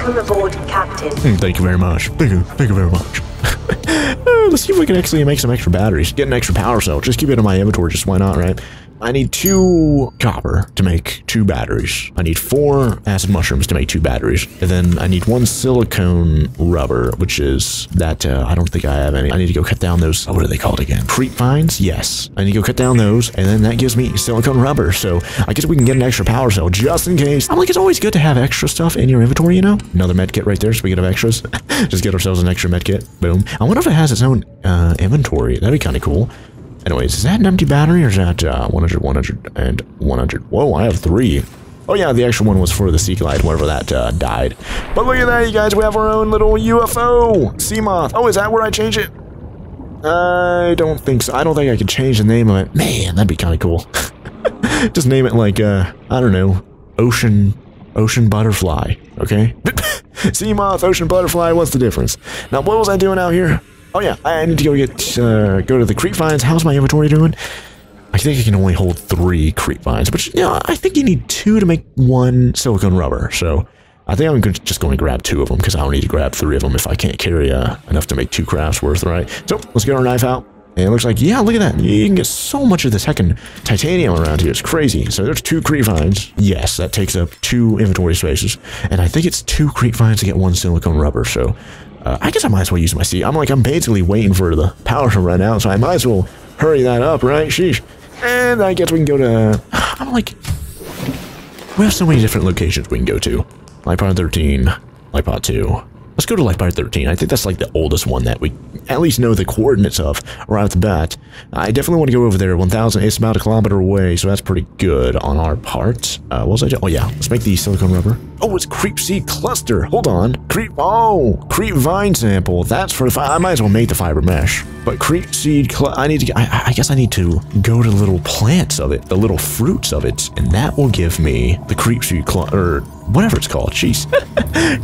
Welcome aboard, Captain. Thank you very much. Thank you very much. Let's see if we can actually make some extra batteries. Get an extra power cell. Just keep it in my inventory. Just why not, right? I need 2 copper to make 2 batteries. I need 4 acid mushrooms to make 2 batteries. And then I need 1 silicone rubber, which is that, I don't think I have any. I need to go cut down those, what are they called again? Creep vines? Yes. I need to go cut down those, and then that gives me silicone rubber. So I guess we can get an extra power cell just in case. I'm like, it's always good to have extra stuff in your inventory, you know? Another med kit right there, speaking of extras. Just get ourselves an extra med kit. Boom. I wonder if it has its own inventory. That'd be kind of cool. Anyways, is that an empty battery or is that 100, 100, and 100? Whoa, I have 3. Oh yeah, the extra one was for the Sea Glide, whenever that died. But look at that, you guys, we have our own little UFO! Seamoth. Oh, is that where I change it? I don't think so. I don't think I could change the name of it. Man, that'd be kind of cool. Just name it like, I don't know, Ocean Butterfly, okay? Seamoth, Ocean Butterfly, what's the difference? Now, what was I doing out here? Oh yeah, I need to go get, go to the creep vines. How's my inventory doing? I think I can only hold 3 creep vines, but you know, I think you need 2 to make 1 silicone rubber. So I think I'm just going to grab 2 of them because I don't need to grab 3 of them if I can't carry enough to make 2 crafts worth, right? So let's get our knife out. And it looks like, yeah, look at that. You can get so much of this heckin' titanium around here. It's crazy. So there's 2 creep vines. Yes, that takes up 2 inventory spaces. And I think it's 2 creep vines to get 1 silicone rubber. So I guess I might as well use my sea. I'm basically waiting for the power to run out, so I might as well hurry that up, right? Sheesh. And I guess we can go to... We have so many different locations we can go to. LifePod 13, LifePod 2... Let's go to LifePod 13. I think that's like the oldest one that we at least know the coordinates of right off the bat. I definitely want to go over there. 1,000. It's about a kilometer away, so that's pretty good on our part. What was I doing? Oh, yeah. Let's make the silicone rubber. Oh, it's creep seed cluster. Hold on. Creep vine sample. That's for the I might as well make the fiber mesh. But creep seed I need to get, I guess I need to go to little plants of it, the little fruits of it, and that will give me the creep seed cluster. Whatever it's called, jeez.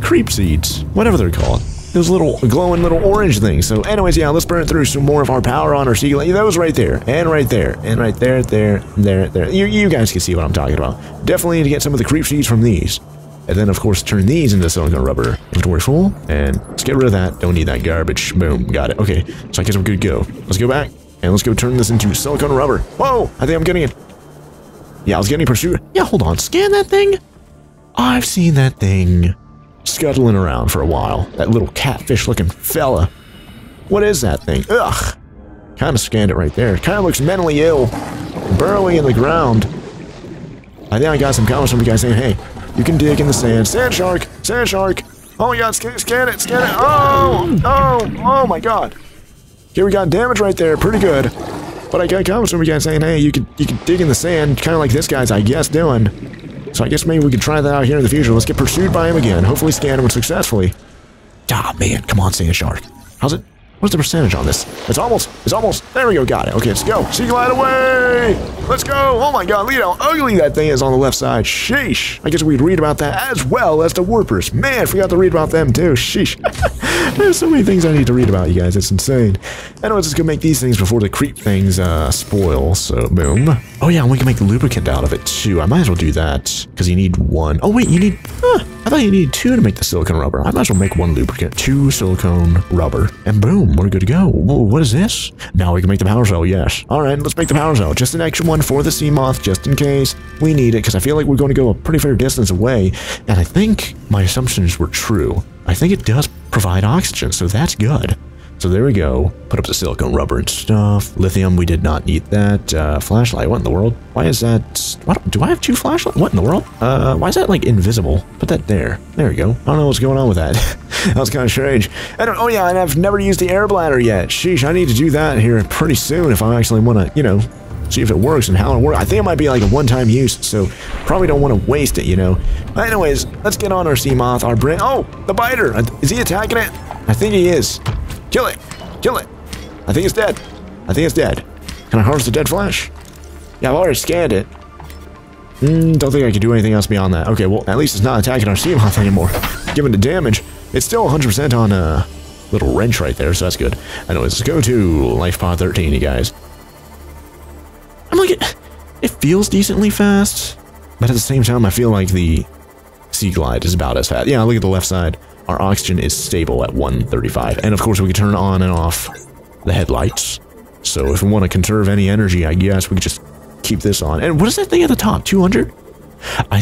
Creep seeds, whatever they're called. Those little glowing little orange things. So anyways, yeah, let's burn through some more of our power on our sea glide. Those right there, and right there, and right there. You guys can see what I'm talking about. Definitely need to get some of the creep seeds from these. And then, of course, turn these into silicone rubber. Inventory full, and let's get rid of that. Don't need that garbage. Boom, got it. Okay, so I guess I'm good to go. Let's go back, and let's go turn this into silicone rubber. Whoa, I think I'm getting it. Yeah, I was getting pursued. Yeah, hold on, scan that thing? I've seen that thing scuttling around for a while. That little catfish-looking fella. What is that thing? Ugh. Kind of scanned it right there. Kind of looks mentally ill, burrowing in the ground. I think I got some comments from you guys saying, "Hey, you can dig in the sand." Sand shark! Sand shark! Oh my god, scan it! Scan it! Oh! Oh! Oh my god! Okay, we got damage right there. Pretty good. But I got comments from you guys saying, "Hey, you can dig in the sand," kind of like this guy's, I guess, doing. So I guess maybe we could try that out here in the future. Let's get pursued by him again. Hopefully scan him successfully. Ah, man. Come on, sand shark. How's it? What's the percentage on this? It's almost. There we go. Got it. Okay, let's go. Sea glide away. Let's go. Oh my god. Look at how ugly that thing is on the left side. Sheesh. I guess we'd read about that as well as the warpers. Man, I forgot to read about them too. Sheesh. There's so many things I need to read about, you guys. It's insane. Anyways, let's go make these things before the creep things spoil. So, boom. Oh yeah, and we can make lubricant out of it too. I might as well do that because you need 1. Oh wait, you need... I thought you needed 2 to make the silicone rubber. I might as well make 1 lubricant, 2 silicone rubber, and boom, we're good to go. Whoa, what is this? Now we can make the power cell, yes. All right, let's make the power cell. Just an extra one for the Seamoth, just in case we need it, because I feel like we're going to go a pretty fair distance away, and I think my assumptions were true. I think it does provide oxygen, so that's good. So there we go. Put up the silicone rubber and stuff. Lithium, we did not need that. Flashlight, what in the world? Why is that... What, do I have 2 flashlights? What in the world? Why is that, like, invisible? Put that there. There we go. I don't know what's going on with that. That was kind of strange. Oh yeah, and I've never used the air bladder yet. Sheesh, I need to do that here pretty soon if I actually want to, you know, see if it works and how it works. I think it might be like a one-time use, so probably don't want to waste it, you know. But anyways, let's get on our Seamoth, our brain. Oh, the biter! Is he attacking it? I think he is. Kill it! Kill it! I think it's dead. I think it's dead. Can I harvest the dead flesh? Yeah, I've already scanned it. Don't think I can do anything else beyond that. Okay, well, at least it's not attacking our Seamoth anymore. Given the damage, it's still 100% on a little wrench right there, so that's good. Anyways, let's go to LifePod 13, you guys. It feels decently fast, but at the same time, I feel like the Sea Glide is about as fast. Yeah, look at the left side. Our oxygen is stable at 135. And of course, we can turn on and off the headlights. So if we want to conserve any energy, I guess we could just keep this on. And what is that thing at the top? 200? I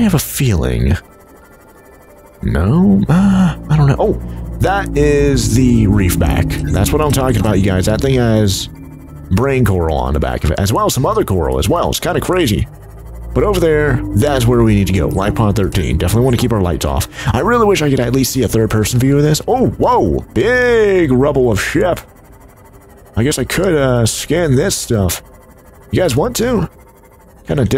have a feeling. No? I don't know. Oh, that is the Reefback. That's what I'm talking about, you guys. That thing has brain coral on the back of it, as well as some other coral as well. It's kind of crazy. But over there, that's where we need to go. LifePod 13. Definitely want to keep our lights off. I really wish I could at least see a third-person view of this. Oh, whoa! Big rubble of ship. I guess I could scan this stuff. You guys want to? Kind of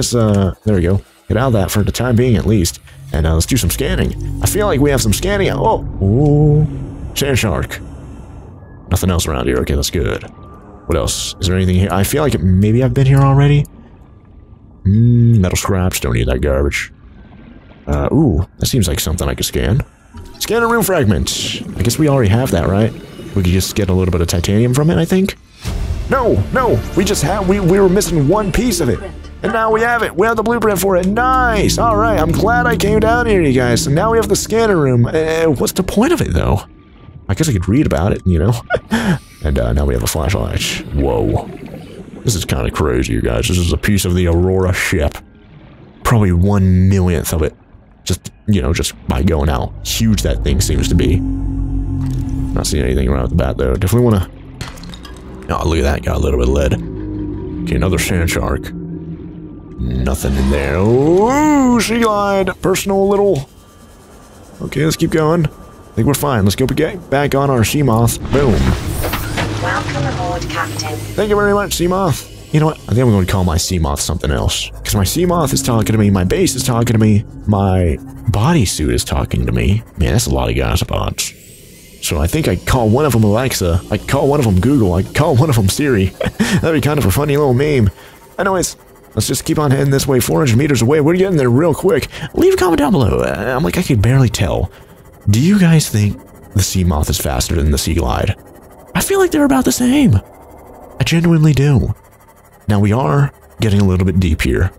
there we go. Get out of that for the time being, at least. And let's do some scanning. I feel like we have some scanning. Oh! Ooh. Sand Shark. Nothing else around here. Okay, that's good. What else? Is there anything here? I feel like maybe I've been here already. Metal scraps, don't need that garbage. Ooh, that seems like something I could scan. Scanner room fragment. I guess we already have that, right? We could just get a little bit of titanium from it, I think. No, we just have, we were missing one piece of it. And now we have it, we have the blueprint for it, nice! Alright, I'm glad I came down here, you guys. So now we have the scanner room. What's the point of it, though? I guess I could read about it, you know? And now we have a flashlight. Whoa. This is kind of crazy, you guys. This is a piece of the Aurora ship. Probably 1/1,000,000th of it. Just, you know, just by going out. Huge that thing seems to be. Not seeing anything right off the bat, though. Definitely want to... Oh, look at that. Got a little bit of lead. Okay, another sand shark. Nothing in there. Ooh, Sea Glide. Personal little... Okay, let's keep going. I think we're fine. Let's go get back on our Seamoth. Boom. Welcome aboard, Captain. Thank you very much, Seamoth. You know what? I think I'm going to call my Seamoth something else. Because my Seamoth is talking to me, my base is talking to me, my bodysuit is talking to me. Man, that's a lot of gossipots. So I think I call one of them Alexa, I call one of them Google, I call one of them Siri. That'd be kind of a funny little meme. Anyways, let's just keep on heading this way, 400 meters away. We're getting there real quick. Leave a comment down below. I'm like, I can barely tell. Do you guys think the Seamoth is faster than the Sea Glide? I feel like they're about the same. I genuinely do. Now we are getting a little bit deep here.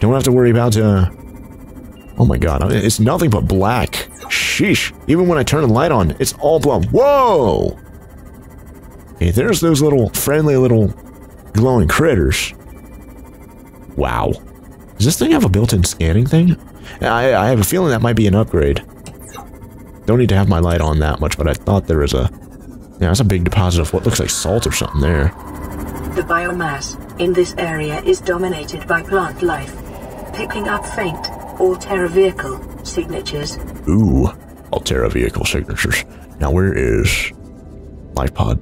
Don't have to worry about, oh my god, it's nothing but black. Sheesh. Even when I turn the light on, it's all blum. Whoa! Okay, there's those little, friendly little glowing critters. Wow. Does this thing have a built-in scanning thing? I have a feeling that might be an upgrade. Don't need to have my light on that much, but I thought there was a... Yeah, that's a big deposit of what looks like salt or something there. The biomass in this area is dominated by plant life. Picking up faint Alterra vehicle signatures. Ooh, Alterra vehicle signatures. Now where is LifePod?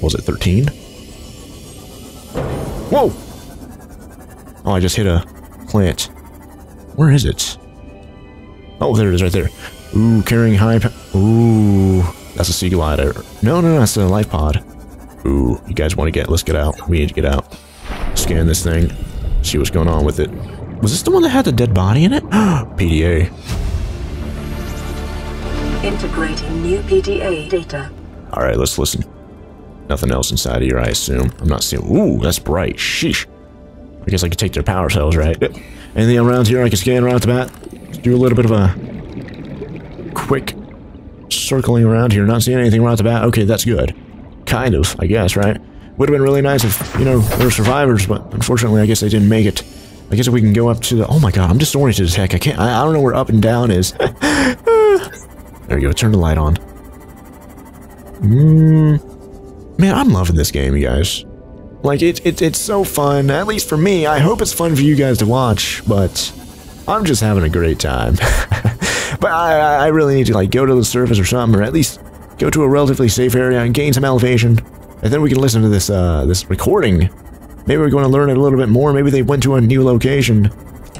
Was it 13? Whoa! Oh, I just hit a plant. Where is it? Oh, there it is right there. Ooh, carrying high... Ooh... That's a Sea Glide. No, that's a LifePod. Ooh, you guys want to let's get out. We need to get out. Scan this thing. See what's going on with it. Was this the one that had the dead body in it? PDA. Integrating new PDA data. Alright, let's listen. Nothing else inside of here, I assume. I'm not seeing... Ooh, that's bright. Sheesh. I guess I could take their power cells, right? Anything around here I can scan right off the bat? Let's do a little bit of a... quick... circling around here, not seeing anything right off the bat. Okay, that's good. Kind of, I guess, right? Would have been really nice if, you know, there were survivors, but unfortunately, I guess they didn't make it. I guess if we can go up to the... Oh my god, I'm disoriented as heck. I don't know where up and down is. There we go, turn the light on. Man, I'm loving this game, you guys. Like, it's so fun, at least for me. I hope it's fun for you guys to watch, but I'm just having a great time. But I really need to, like, go to the surface or something, or at least go to a relatively safe area and gain some elevation. And then we can listen to this, this recording. Maybe we're going to learn it a little bit more. Maybe they went to a new location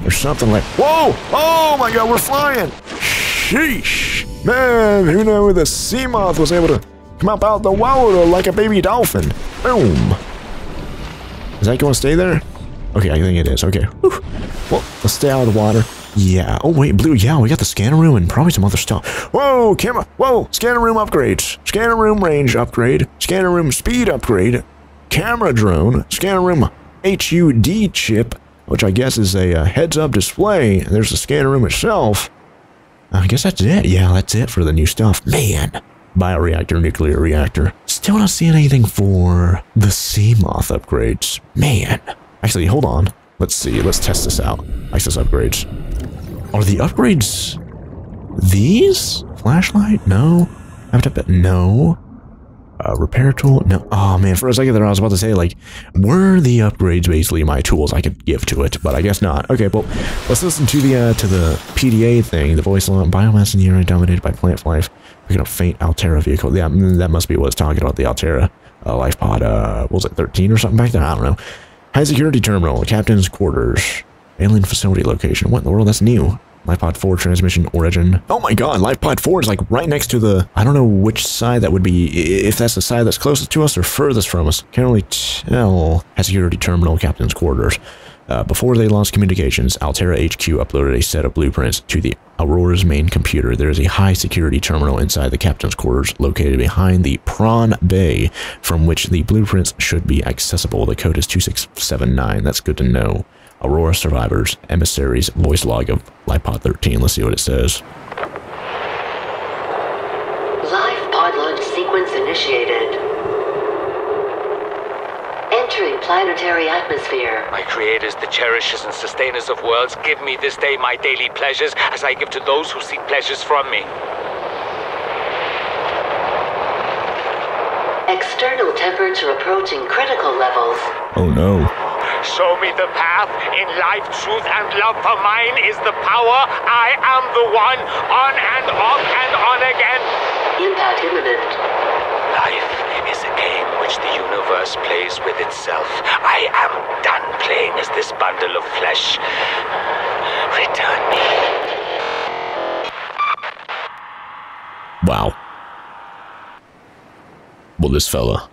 or something like... Whoa! Oh my god, we're flying! Sheesh! Man, who knew the Seamoth was able to come up out the water like a baby dolphin? Boom! Is that going to stay there? Okay, I think it is. Okay. Whew. Well, let's stay out of the water. Yeah. Oh, wait, blue. Yeah, we got the scanner room and probably some other stuff. Whoa, camera. Whoa, scanner room upgrades. Scanner room range upgrade. Scanner room speed upgrade. Camera drone. Scanner room HUD chip. which I guess is a heads-up display. And there's the scanner room itself. I guess that's it. Yeah, that's it for the new stuff. Man, bioreactor, nuclear reactor. Still not seeing anything for the Seamoth upgrades. Man. Actually, hold on. Let's see. Let's test this out. Access upgrades. Are the upgrades these? Flashlight? No. Habitat? No. Repair tool? No. Oh man, for a second there I was about to say, like, were the upgrades basically my tools I could give to it, but I guess not. Okay, well, let's listen to the PDA thing, the voice line. Biomass in the area dominated by plant life. Picking up faint Alterra vehicle. Yeah, that must be what it's talking about, the Alterra LifePod, what was it, 13 or something back then? I don't know. High security terminal, captain's quarters, alien facility location. What in the world? That's new. LifePod 4 transmission origin. Oh my god, LifePod 4 is like right next to the... I don't know which side that would be, if that's the side that's closest to us or furthest from us. Can't really tell. Has security terminal, captain's quarters. Before they launched communications, Alterra HQ uploaded a set of blueprints to the Aurora's main computer. There is a high security terminal inside the captain's quarters located behind the Prawn Bay, from which the blueprints should be accessible. The code is 2679. That's good to know. Aurora survivors, emissaries, voice log of LifePod 13. Let's see what it says. LifePod launch sequence initiated. Entering planetary atmosphere. My creators, the cherishers and sustainers of worlds, give me this day my daily pleasures as I give to those who seek pleasures from me. External temperature approaching critical levels. Oh no. Show me the path in life, truth, and love, for mine is the power. I am the one, on and off and on again. Impact imminent. Life is a game which the universe plays with itself. I am done playing as this bundle of flesh. Return me. Wow. Well, this fella,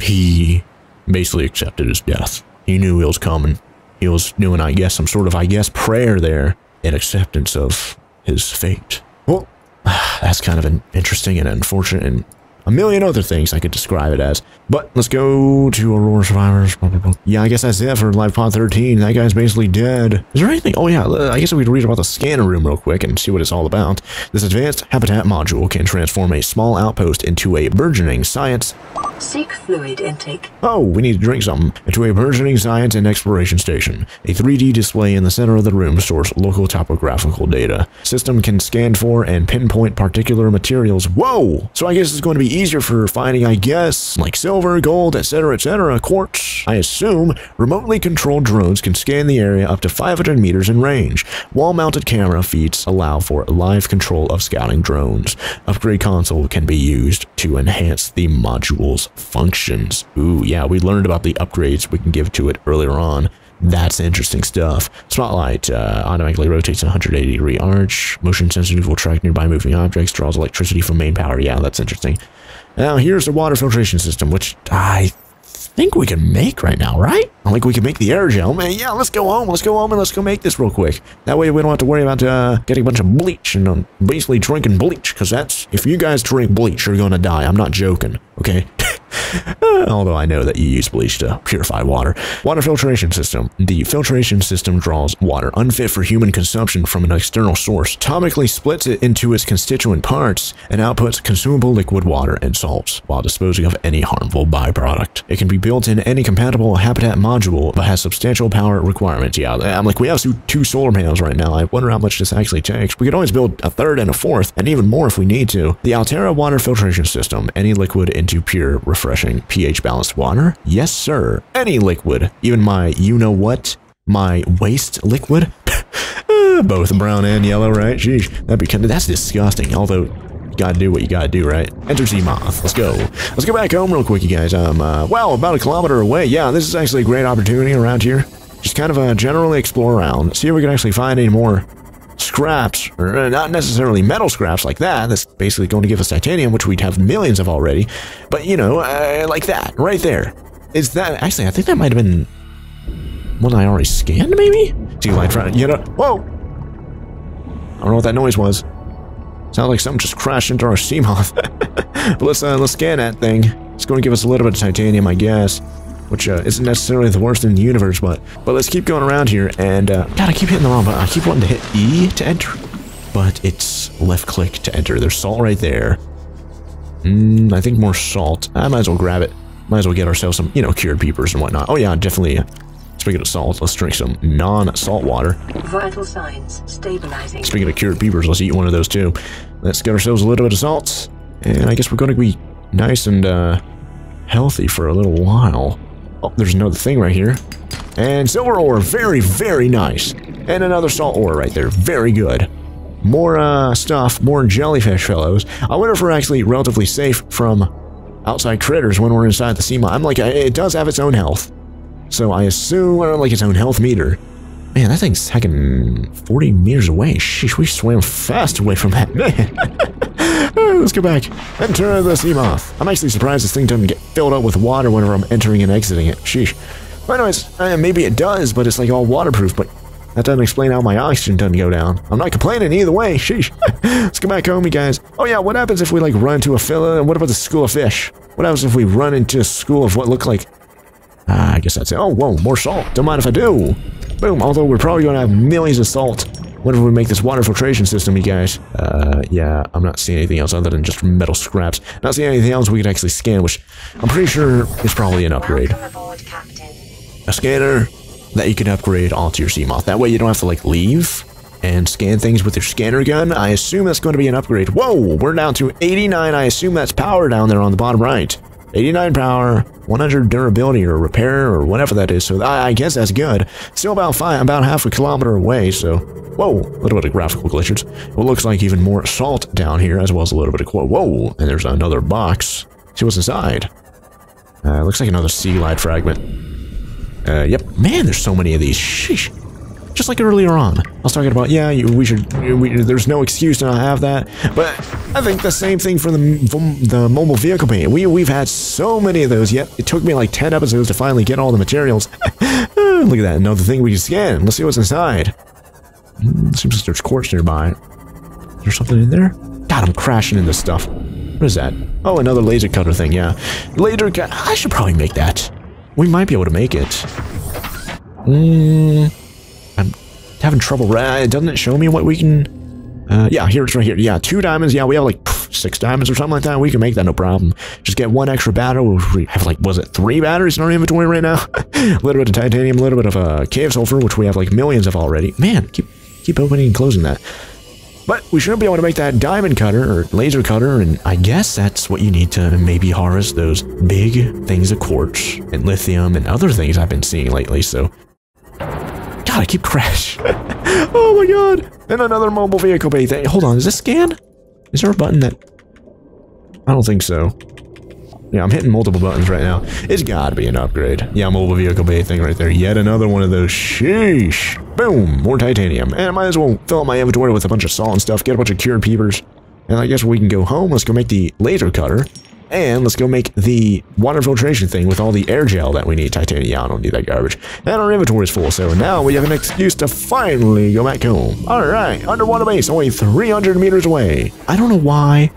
he basically accepted his death. He knew it was coming. He was doing, I guess, some sort of, I guess, prayer there in acceptance of his fate. Well, that's kind of an interesting and unfortunate and a million other things I could describe it as. But let's go to Aurora survivors. Yeah, I guess that's it for LifePod 13. That guy's basically dead. Is there anything? Oh yeah, I guess we could read about the scanner room real quick and see what it's all about. This advanced habitat module can transform a small outpost into a burgeoning science. Seek fluid intake. Oh, we need to drink something. Into a burgeoning science and exploration station. A 3D display in the center of the room stores local topographical data. System can scan for and pinpoint particular materials. Whoa! So I guess it's going to be easier for finding, I guess, like silver, gold, etc., quartz. I assume remotely controlled drones can scan the area up to 500 meters in range. Wall-mounted camera feeds allow for live control of scouting drones. Upgrade console can be used to enhance the module's functions. Ooh, yeah, we learned about the upgrades we can give to it earlier on. That's interesting stuff. Spotlight automatically rotates 180 degree arch. Motion sensitive will track nearby moving objects. Draws electricity from main power. Yeah, that's interesting. Now here's the water filtration system, which I think we can make right now, right? I think we can make the aerogel. Man, yeah, let's go home. Let's go home and let's go make this real quick. That way we don't have to worry about getting a bunch of bleach and basically drinking bleach, because that's, if you guys drink bleach, you're gonna die. I'm not joking, okay? Although I know that you use bleach to purify water. Water filtration system. The filtration system draws water unfit for human consumption from an external source, atomically splits it into its constituent parts, and outputs consumable liquid water and salts while disposing of any harmful byproduct. It can be built in any compatible habitat module, but has substantial power requirements. Yeah, I'm like, we have two solar panels right now. I wonder how much this actually takes. We could always build a third and a fourth, and even more if we need to. The Alterra water filtration system. Any liquid into pure, refreshing, pH balanced water? Yes, sir. Any liquid. Even my, you know what? My waste liquid? Both brown and yellow, right? Sheesh. That's disgusting. Although, you gotta do what you gotta do, right? Enter Seamoth. Let's go. Let's go back home real quick, you guys. Well, about a kilometer away. Yeah, this is actually a great opportunity around here. Just kind of generally explore around. See if we can actually find any more scraps, or not necessarily metal scraps like that. That's basically going to give us titanium, which we'd have millions of already. But you know, like that right there. Is that actually? I think that might have been one I already scanned, maybe. See, like, you know, whoa! I don't know what that noise was. Sounded like something just crashed into our Seamoth. But let's scan that thing. It's going to give us a little bit of titanium, I guess. which isn't necessarily the worst in the universe, but let's keep going around here, and God, I keep hitting the wrong button. I keep wanting to hit E to enter, but it's left click to enter. There's salt right there. I think more salt. I might as well grab it. Might as well get ourselves some, you know, cured peepers and whatnot. Oh yeah, definitely. Speaking of salt, let's drink some non-salt water. Vital signs stabilizing. Speaking of cured peepers, let's eat one of those too. Let's get ourselves a little bit of salt, and I guess we're going to be nice and healthy for a little while. Oh, there's another thing right here. And silver ore, very, very nice. And another salt ore right there, very good. More stuff, more jellyfish fellows. I wonder if we're actually relatively safe from outside critters when we're inside the Seamoth. I'm like, it does have its own health. So I assume, or like its own health meter. Man, that thing's heckin' 40 meters away. Sheesh, we swam fast away from that. Man. Let's go back. Enter the Seamoth. I'm actually surprised this thing doesn't get filled up with water whenever I'm entering and exiting it. Sheesh. But anyways, maybe it does, but it's like all waterproof, but that doesn't explain how my oxygen doesn't go down. I'm not complaining either way. Sheesh. Let's go back home, you guys. Oh yeah, what happens if we like run into a fella? What about the school of fish? What happens if we run into a school of what look like... I guess that's it. Oh, whoa, more salt. Don't mind if I do. Boom, although we're probably going to have millions of salt whenever we make this water filtration system, you guys. Yeah, I'm not seeing anything else other than just metal scraps. Not seeing anything else we could actually scan, which I'm pretty sure is probably an upgrade. Aboard, a scanner that you can upgrade onto your Seamoth. That way you don't have to, like, leave and scan things with your scanner gun. I assume that's going to be an upgrade. Whoa, we're down to 89. I assume that's power down there on the bottom right. 89 power, 100 durability or repair or whatever that is, so I guess that's good. Still about half a kilometer away, so... Whoa, a little bit of graphical glitches. What looks like even more salt down here, as well as a little bit of... Whoa, and there's another box. See what's inside. Looks like another Sea Glide fragment. Yep. Man, there's so many of these. Sheesh. Just like earlier on. I was talking about, yeah, there's no excuse to not have that, but I think the same thing for the mobile vehicle paint. We've had so many of those, yet it took me like 10 episodes to finally get all the materials. Look at that, another thing we can scan. Let's see what's inside. Seems like there's quartz nearby. Is there something in there? God, I'm crashing into stuff. What is that? Oh, another laser cutter thing, yeah. Laser cutter. I should probably make that. We might be able to make it. I'm having trouble. Doesn't it show me what we can... yeah, here it's right here. Yeah, 2 diamonds. Yeah, we have like 6 diamonds or something like that. We can make that, no problem. Just get 1 extra battery. We have like, was it 3 batteries in our inventory right now? A little bit of titanium, a little bit of cave sulfur, which we have like millions of already. Man, keep opening and closing that. But we should be able to make that diamond cutter or laser cutter, and I guess that's what you need to maybe harvest those big things of quartz and lithium and other things I've been seeing lately, so... God, I keep crashing. Oh my god. And another mobile vehicle bay thing. Hold on, is this scan? Is there a button that... I don't think so. Yeah, I'm hitting multiple buttons right now. It's gotta be an upgrade. Yeah, mobile vehicle bay thing right there. Yet another one of those. Sheesh. Boom. More titanium. And I might as well fill up my inventory with a bunch of salt and stuff. Get a bunch of cured peepers. And I guess we can go home. Let's go make the laser cutter. And let's go make the water filtration thing with all the air gel that we need. Titanium, I don't need that garbage. And our inventory is full, so now we have an excuse to finally go back home. Alright, underwater base, only 300 meters away. I don't know why,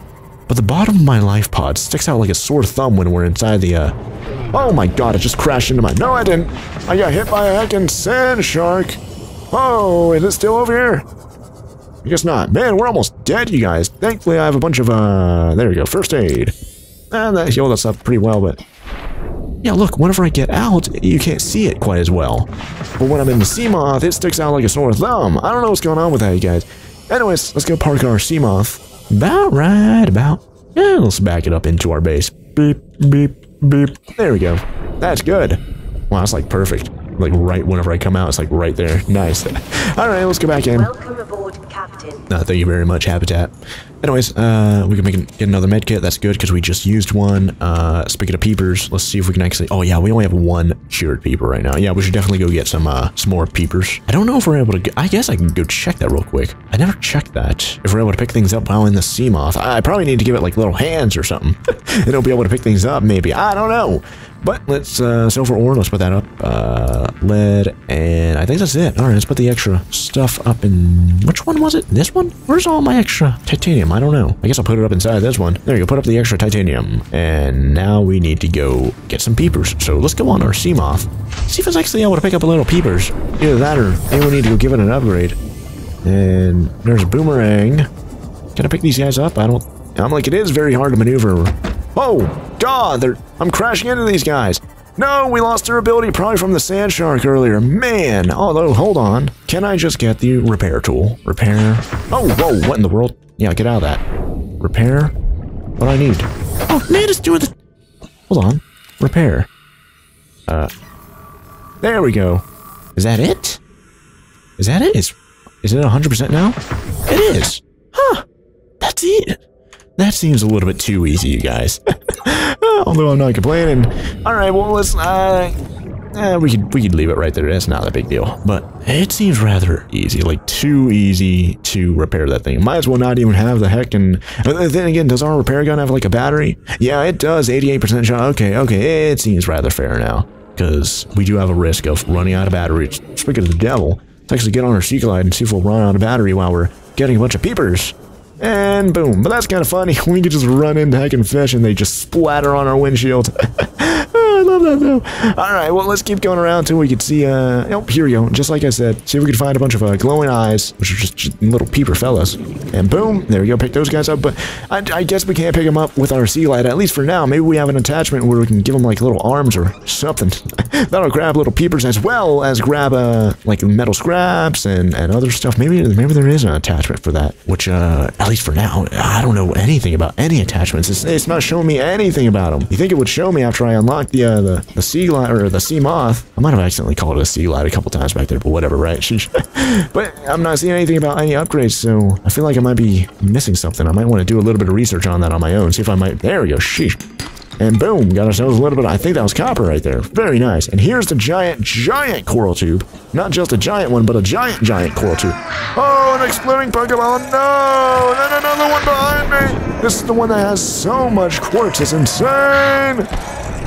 but the bottom of my LifePod sticks out like a sore thumb when we're inside the, Oh my god, it just crashed into my... No, I didn't. I got hit by a heckin' sand shark. Oh, is it still over here? I guess not. Man, we're almost dead, you guys. Thankfully, I have a bunch of, There we go, first aid. And that healed us up pretty well, but... Yeah, look, whenever I get out, you can't see it quite as well. But when I'm in the Seamoth, it sticks out like a sore thumb. I don't know what's going on with that, you guys. Anyways, let's go park our Seamoth. About right about... Yeah, let's back it up into our base. Beep, beep, beep. There we go. That's good. Wow, that's like perfect. Like right whenever I come out, it's like right there. Nice. Alright, let's go back in. Welcome aboard, Captain. Thank you very much, Habitat. Anyways, we can get another medkit. That's good, because we just used one. Speaking of peepers, let's see if we can actually... Oh yeah, we only have 1 cured peeper right now. Yeah, we should definitely go get some more peepers. I don't know if we're able to... I guess I can go check that real quick. I never checked that. If we're able to pick things up while in the Seamoth, I probably need to give it like little hands or something. It'll be able to pick things up, maybe. I don't know. But let's, silver ore, let's put that up. lead, and I think that's it. All right, let's put the extra stuff up in, which one was it? This one? Where's all my extra titanium? I don't know. I guess I'll put it up inside this one. There you go, put up the extra titanium. And now we need to go get some peepers. So let's go on our Seamoth. See if it's actually able to pick up a little peepers. Either that or maybe we need to go give it an upgrade. And there's a boomerang. Can I pick these guys up? I don't, I'm like, it is very hard to maneuver. Oh, duh, I'm crashing into these guys. No, we lost their ability probably from the Sand Shark earlier. Man, although, hold on. Can I just get the repair tool? Repair. Oh, whoa, what in the world? Yeah, get out of that. Repair. What I need. Oh, man, it's doing the... Hold on. Repair. There we go. Is that it? Is that it? Is it 100% now? It is. Huh. That's it. That seems a little bit too easy, you guys. Although I'm not complaining. All right, well, let's, we could leave it right there. That's not a big deal. But it seems rather easy, like too easy to repair that thing. Might as well not even have the heckin'. But then again, does our repair gun have like a battery? Yeah, it does. 88% shot. Okay, okay. It seems rather fair now because we do have a risk of running out of batteries. Speaking of the devil, let's actually get on our Sea Glide and see if we'll run out of battery while we're getting a bunch of peepers. And boom. But that's kind of funny. We could just run into heckin' fish and they just splatter on our windshield. Oh, I love that though. Alright, well, let's keep going around until we can see, oh, here we go. Just like I said, see if we can find a bunch of glowing eyes, which are just little peeper fellas. And boom, there we go. Pick those guys up. But I guess we can't pick them up with our sea light, at least for now. Maybe we have an attachment where we can give them like little arms or something. That'll grab little peepers as well as grab, like metal scraps and other stuff. Maybe there is an attachment for that, which, at least for now, I don't know anything about any attachments. It's not showing me anything about them. You think it would show me after I unlocked the Sea Glide or the Seamoth? I might have accidentally called it a Sea Glide a couple times back there, but whatever, right? But I'm not seeing anything about any upgrades, so I feel like I might be missing something. I might want to do a little bit of research on that on my own. See if I might. There we go. Sheesh. And boom, got ourselves a little bit. I think that was copper right there. Very nice. And here's the giant, giant coral tube. Not just a giant one, but a giant, giant coral tube. Oh, an exploding Pokemon. No, and another one behind me. This is the one that has so much quartz. It's insane.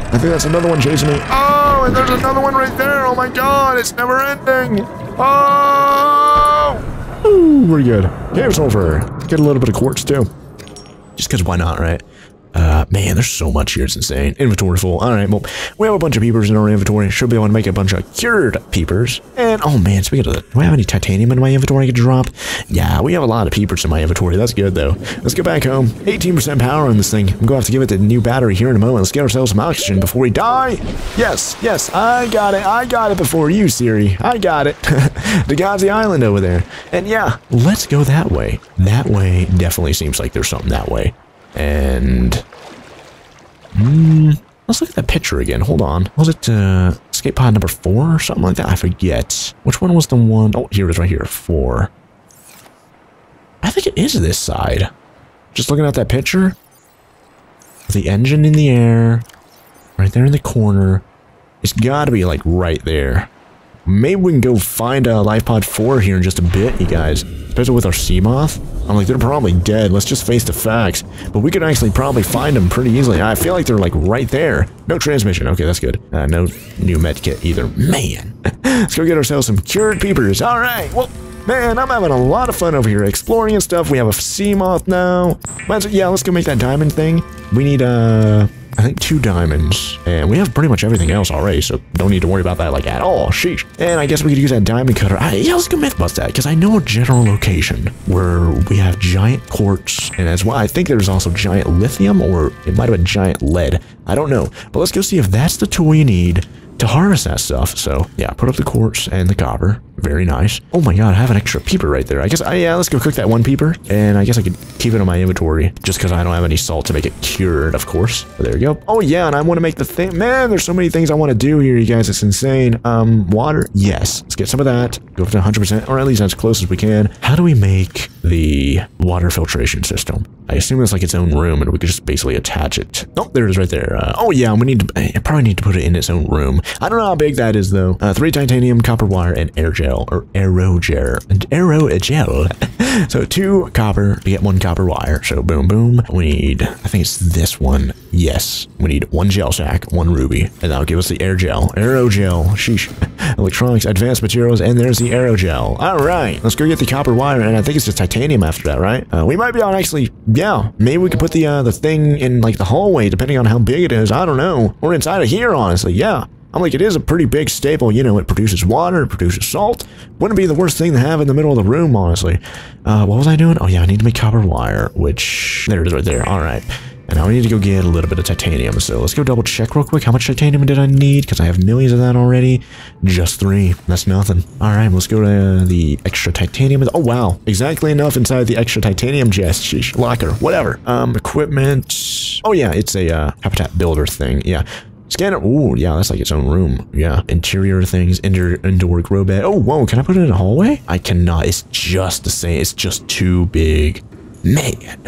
I think that's another one chasing me. Oh, and there's another one right there. Oh my God, it's never ending. Oh. Ooh, we're good. Game's over. Get a little bit of quartz too. Just because why not, right? Man, there's so much here, it's insane. Inventory full. Alright, well, we have a bunch of peepers in our inventory. Should be able to make a bunch of cured peepers. And, oh man, speaking of that, do I have any titanium in my inventory I could drop? Yeah, we have a lot of peepers in my inventory. That's good, though. Let's go back home. 18% power on this thing. I'm going to have to give it the new battery here in a moment. Let's get ourselves some oxygen before we die. Yes, yes, I got it. I got it before you, Siri. I got it. Degazi Island over there. And yeah, let's go that way. That way definitely seems like there's something that way. And let's look at that picture again. Hold on. Was it escape pod number 4 or something like that? I forget. Which one was the one? Oh, here it is right here. 4. I think it is this side. Just looking at that picture. The engine in the air. Right there in the corner. It's got to be like right there. Maybe we can go find LifePod 4 here in just a bit, you guys. Especially with our Seamoth. I'm like, they're probably dead. Let's just face the facts. But we could actually probably find them pretty easily. I feel like they're like right there. No transmission. Okay, that's good. No new med kit either. Man. Let's go get ourselves some cured peepers. All right. Well, man, I'm having a lot of fun over here exploring and stuff. We have a Seamoth now. Yeah, let's go make that diamond thing. We need I think 2 diamonds, and we have pretty much everything else already, so don't need to worry about that like at all. Sheesh. And I guess we could use that diamond cutter. Yeah, let's go myth bust that, because I know a general location where we have giant quartz, and that's why I think there's also giant lithium, or it might have been giant lead. I don't know, but let's go see if that's the tool you need to harvest that stuff. So yeah, put up the quartz and the copper. Very nice. Oh my God, I have an extra peeper right there. I guess yeah, let's go cook that one peeper, and I guess I could keep it in my inventory just because I don't have any salt to make it cured, of course. But there we go. Oh yeah, and I want to make the thing. Man, there's so many things I want to do here, you guys. It's insane. Water. Yes, let's get some of that. Go up to 100%, or at least as close as we can. How do we make the water filtration system? I assume it's like its own room, and we could just basically attach it. Oh, there it is right there. Oh yeah, we need to. I probably need to put it in its own room. I don't know how big that is though. 3 titanium, copper wire, and Aerogel. So 2 copper to get 1 copper wire. So boom, boom. We need, I think it's this one. Yes, we need 1 gel sack, 1 ruby, and that'll give us the Aerogel. Sheesh. electronics, advanced materials, and there's the aerogel. Alright, let's go get the copper wire, and I think it's just titanium after that, right? We might be on actually, yeah, maybe we could put the thing in like the hallway, depending on how big it is, I don't know. Or inside of here, honestly, yeah. I'm like, it is a pretty big staple, you know, it produces water, it produces salt. Wouldn't be the worst thing to have in the middle of the room, honestly. What was I doing? Oh yeah, I need to make copper wire, which, there it is right there, alright. And now we need to go get a little bit of titanium, so let's go double check real quick. How much titanium did I need? Because I have millions of that already. Just 3. That's nothing. Alright, let's go to the extra titanium. Oh wow, exactly enough inside the extra titanium chest. Sheesh, locker, whatever. Equipment. Oh yeah, it's a habitat builder thing, yeah. Scanner, ooh, yeah, that's like its own room, yeah. Interior things, indoor grow bed. Oh, whoa, can I put it in a hallway? I cannot, it's just the same, it's just too big. Man.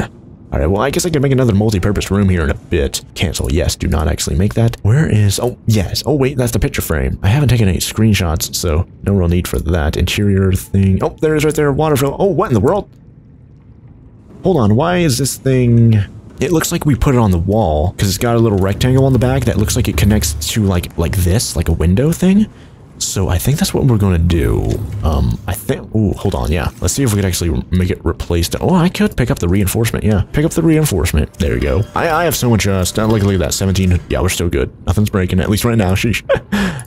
Alright, well, I guess I can make another multi-purpose room here in a bit. Cancel, yes, do not actually make that. Where is, oh, yes, oh wait, that's the picture frame. I haven't taken any screenshots, so no real need for that. Interior thing, oh, there it is right there, water filter. Oh, what in the world? Hold on, why is this thing... It looks like we put it on the wall, because it's got a little rectangle on the back that looks like it connects to like this, like a window thing. So I think that's what we're going to do. I think, ooh, hold on, yeah. Let's see if we could actually make it replaced. Oh, I could pick up the reinforcement, yeah. Pick up the reinforcement. There you go. I have so much stuff. Look at that, 17. Yeah, we're still good. Nothing's breaking, at least right now. Sheesh.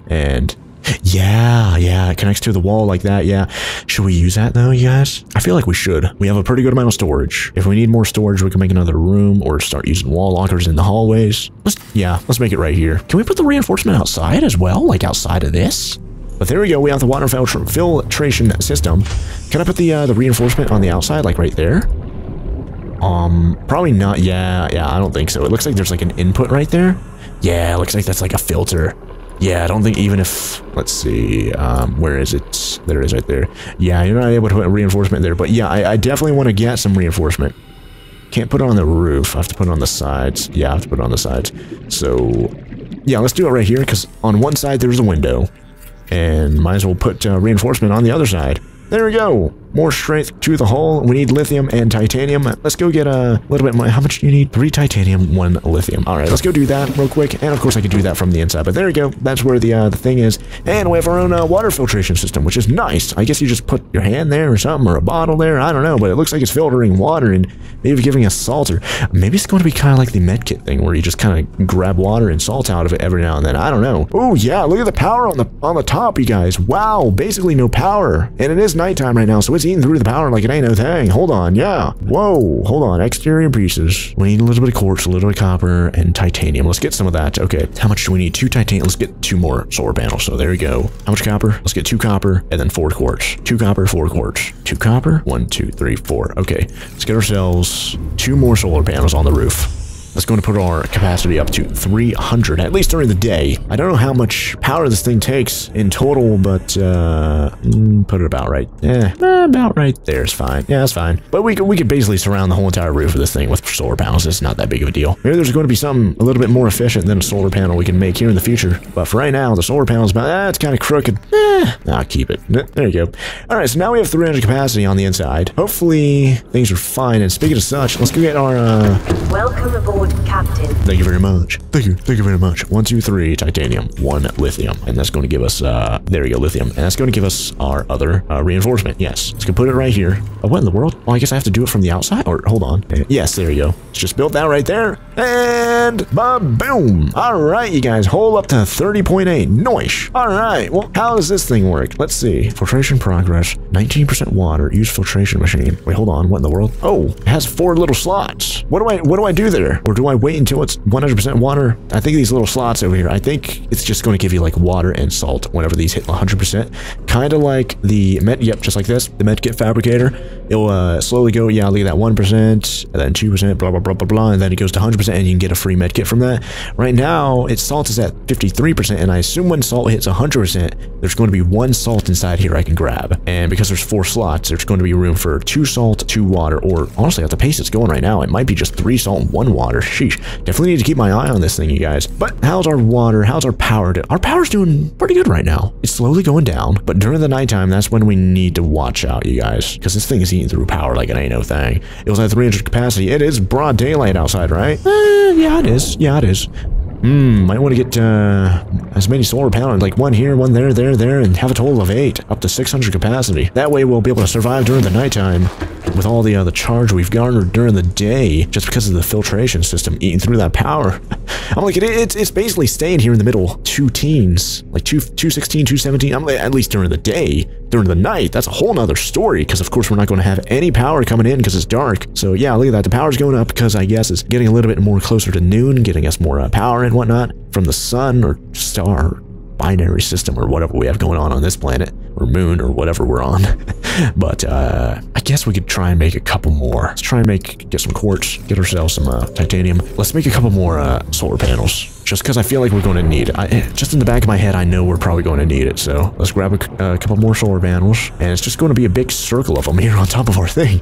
And... yeah, yeah, it connects to the wall like that, yeah. Should we use that though, you guys? I feel like we should. We have a pretty good amount of storage. If we need more storage, we can make another room or start using wall lockers in the hallways. Let's make it right here. Can we put the reinforcement outside as well? Like outside of this? But there we go, we have the water filtration system. Can I put the reinforcement on the outside, like right there? Probably not, yeah, I don't think so. It looks like there's like an input right there. Yeah, it looks like that's like a filter. Yeah, I don't think even if, let's see, where is it? There it is right there. Yeah, you're not able to put reinforcement there, but yeah, I definitely want to get some reinforcement. Can't put it on the roof. I have to put it on the sides. Yeah, I have to put it on the sides. So, yeah, let's do it right here, because on one side there's a window, and might as well put reinforcement on the other side. There we go. More strength to the hull. We need lithium and titanium. Let's go get a little bit more. How much do you need? 3 titanium, 1 lithium. All right, let's go do that real quick. And of course I could do that from the inside, but there you go. That's where the thing is. And we have our own water filtration system, which is nice. I guess you just put your hand there or something, or a bottle there. I don't know, but it looks like it's filtering water and maybe giving us salt, or maybe it's going to be kind of like the medkit thing where you just kind of grab water and salt out of it every now and then. I don't know. Oh yeah, look at the power on the top, you guys. Wow, basically no power. And it is nighttime right now, so it's eating through the power like it ain't no thing. Hold on, yeah. Whoa, hold on. Exterior pieces. We need a little bit of quartz, a little bit of copper, and titanium. Let's get some of that. Okay, how much do we need? 2 titanium. Let's get 2 more solar panels. So there we go. How much copper? Let's get 2 copper and then 4 quartz. 2 copper, 4 quartz. 2 copper, 1, 2, 3, 4. Okay, let's get ourselves 2 more solar panels on the roof. That's going to put our capacity up to 300, at least during the day. I don't know how much power this thing takes in total, but put it about right. About right there is fine. Yeah, that's fine. But we could basically surround the whole entire roof of this thing with solar panels. It's not that big of a deal. Maybe there's going to be something a little bit more efficient than a solar panel we can make here in the future. But for right now, the solar panel's about, it's kind of crooked. I'll keep it. There you go. All right, so now we have 300 capacity on the inside. Hopefully things are fine. And speaking of such, let's go get our... Welcome aboard, Captain. Thank you very much. Thank you very much. 1, 2, 3 titanium, 1 lithium, and that's going to give us there you go, lithium, and that's going to give us our other reinforcement. Yes, let's go put it right here. Oh, what in the world? Oh, I guess I have to do it from the outside. Or hold on. Yes, there you go. Let's just build that right there, and ba-boom. All right, you guys, hole up to 30.8. Noish. All right. Well, how does this thing work? Let's see. Filtration progress. 19% water. Use filtration machine. Wait, hold on. What in the world? Oh, it has 4 little slots. What do I do there? Or do I wait until it's 100% water? I think these little slots over here, I think it's just going to give you like water and salt whenever these hit 100%. Kind of like the med, yep, just like this, the medkit fabricator. It'll slowly go, yeah, look at that, 1%, and then 2%, blah, blah, blah, blah, blah, and then it goes to 100% and you can get a free medkit from that. Right now, its salt is at 53%, and I assume when salt hits 100%, there's going to be 1 salt inside here I can grab. And because there's 4 slots, there's going to be room for 2 salt, 2 water, or honestly, at the pace it's going right now, it might be just 3 salt and 1 water. Sheesh. Definitely need to keep my eye on this thing, you guys. But how's our water? How's our power? Our power's doing pretty good right now. It's slowly going down, but during the nighttime, that's when we need to watch out, you guys, because this thing is eating through power like it ain't no thing. It was at 300 capacity. It is broad daylight outside, right? Yeah, it is. Might want to get as many solar panels, like one here, one there, and have a total of 8, up to 600 capacity. That way we'll be able to survive during the nighttime with all the charge we've garnered during the day just because of the filtration system eating through that power. I'm like, it's basically staying here in the middle, two teens, like 216, 217, I'm like, at least during the day. During the night, that's a whole nother story, because of course we're not going to have any power coming in because it's dark. So yeah, look at that, the power's going up because I guess it's getting a little bit more closer to noon, getting us more power and whatnot from the sun or star binary system or whatever we have going on this planet, or moon, or whatever we're on. But I guess we could try and make a couple more. Let's try and get some quartz, get ourselves some titanium. Let's make a couple more solar panels, just because I feel like we're going to need it. Just in the back of my head, I know we're probably going to need it, so let's grab a couple more solar panels, and it's just going to be a big circle of them here on top of our thing.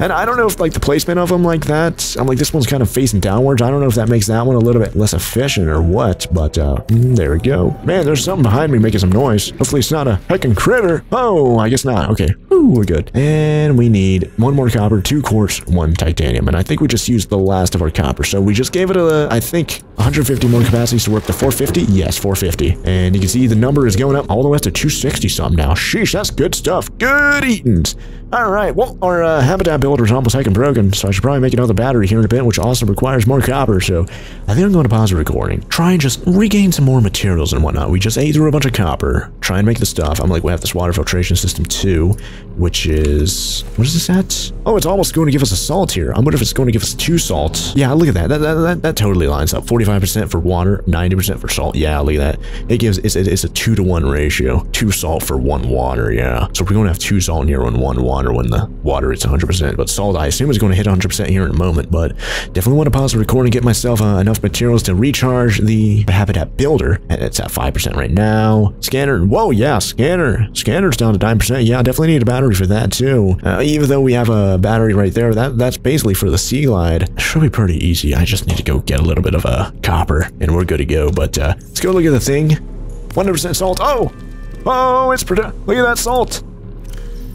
And I don't know if like the placement of them like that, I'm like, this one's kind of facing downwards, I don't know if that makes that one a little bit less efficient or what, but there we go. Man, there's something behind me making some noise. Hopefully it's not a heckin' critter. Oh, I guess not. Okay. Ooh, we're good. And we need one more copper, 2 quartz, 1 titanium, and I think we just used the last of our copper, so we just gave it a, I think, 150 more capacity, so we're up to 450? Yes, 450. And you can see the number is going up all the way up to 260 something now. Sheesh, that's good stuff. Good eatings. Alright, well, our habitat builder is almost heckin' broken, so I should probably make another battery here in a bit, which also requires more copper, so I think I'm going to pause the recording. Try and just regain some more materials and whatnot. We just ate through a bunch of copper. Try and make the stuff. I'm like, we have this water filtration system too, which is... what is this at? Oh, it's almost going to give us a salt here. I wonder if it's going to give us 2 salts. Yeah, look at that. That totally lines up. 45% for water, 90% for salt. Yeah, look at that. It gives... it's a 2-to-1 ratio. 2 salt for 1 water, yeah. So we're going to have 2 salt in here and 1 water when the water is 100%. But salt, I assume, is going to hit 100% here in a moment. But definitely want to pause the recording and get myself enough materials to recharge the habitat builder. And it's at 5% right now. Scanner. Whoa, yeah, scanner. Scanner's down to 9%. Yeah, definitely need a battery for that too. Even though we have a battery right there, that's basically for the Sea Glide. Should be pretty easy. I just need to go get a little bit of copper and we're good to go. But let's go look at the thing. 100% salt. Oh, it's pretty. Look at that salt.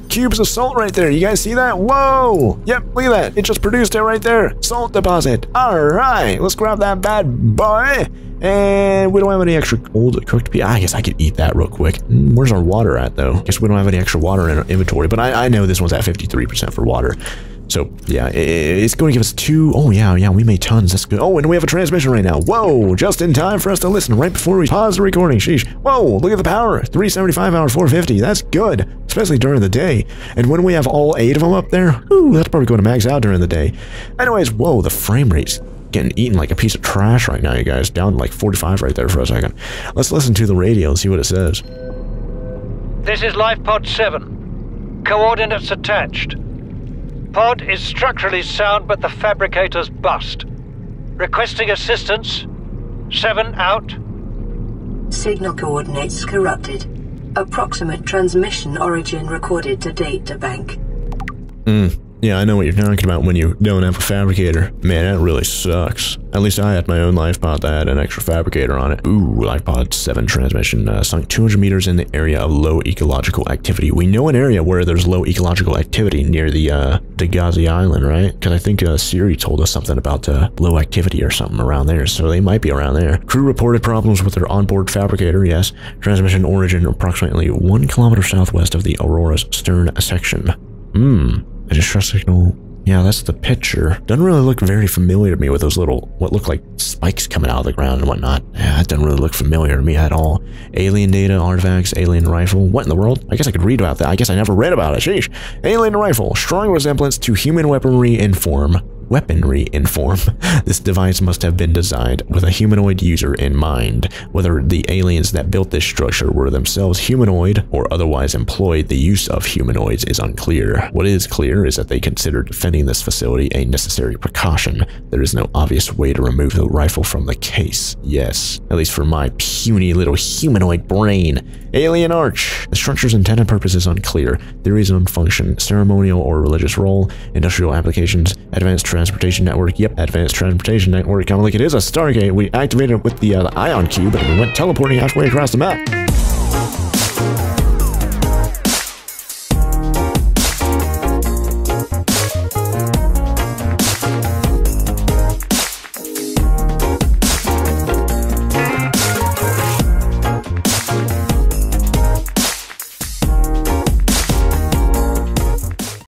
Cubes of salt right there. You guys see that? Whoa! Yep, look at that. It just produced it right there. Salt deposit. Alright, let's grab that bad boy. And we don't have any extra old cooked pea. I guess I could eat that real quick. Where's our water at though? I guess we don't have any extra water in our inventory, but I know this one's at 53% for water. So yeah, it's going to give us 2. Oh yeah, we made tons. That's good. Oh, and we have a transmission right now. Whoa, just in time for us to listen right before we pause the recording. Sheesh. Whoa, look at the power. 375 hours, 450. That's good, especially during the day. And when we have all 8 of them up there, ooh, that's probably going to max out during the day. Anyways, whoa, the frame rate's getting eaten like a piece of trash right now, you guys. Down to like 45 right there for a second. Let's listen to the radio and see what it says. This is LifePod 7. Coordinates attached. Pod is structurally sound, but the fabricator's bust. Requesting assistance. 7 out. Signal coordinates corrupted. Approximate transmission origin recorded to data bank. Yeah, I know what you're talking about when you don't have a fabricator. Man, that really sucks. At least I had my own LifePod that had an extra fabricator on it. Ooh, LifePod 7 transmission sunk 200 meters in the area of low ecological activity. We know an area where there's low ecological activity near the Degazi Island, right? Because I think Siri told us something about low activity or something around there, so they might be around there. Crew reported problems with their onboard fabricator, yes. Transmission origin approximately 1 kilometer southwest of the Aurora's stern section. I just trust signal. Yeah, that's the picture. Doesn't really look very familiar to me with those little, what look like spikes coming out of the ground and whatnot. Yeah, that doesn't really look familiar to me at all. Alien data, artifacts, alien rifle. What in the world? I guess I could read about that. I guess I never read about it. Sheesh. Alien rifle. Strong resemblance to human weaponry in form. This device must have been designed with a humanoid user in mind. Whether the aliens that built this structure were themselves humanoid or otherwise employed the use of humanoids is unclear. What is clear is that they considered defending this facility a necessary precaution. There is no obvious way to remove the rifle from the case. Yes, at least for my puny little humanoid brain. Alien arch. The structure's intended purpose is unclear. Theories on function, ceremonial or religious role, industrial applications, advanced transportation network. Yep, advanced transportation network. Kind of like it is a Stargate. We activated it with the Ion Cube and we went teleporting halfway across the map.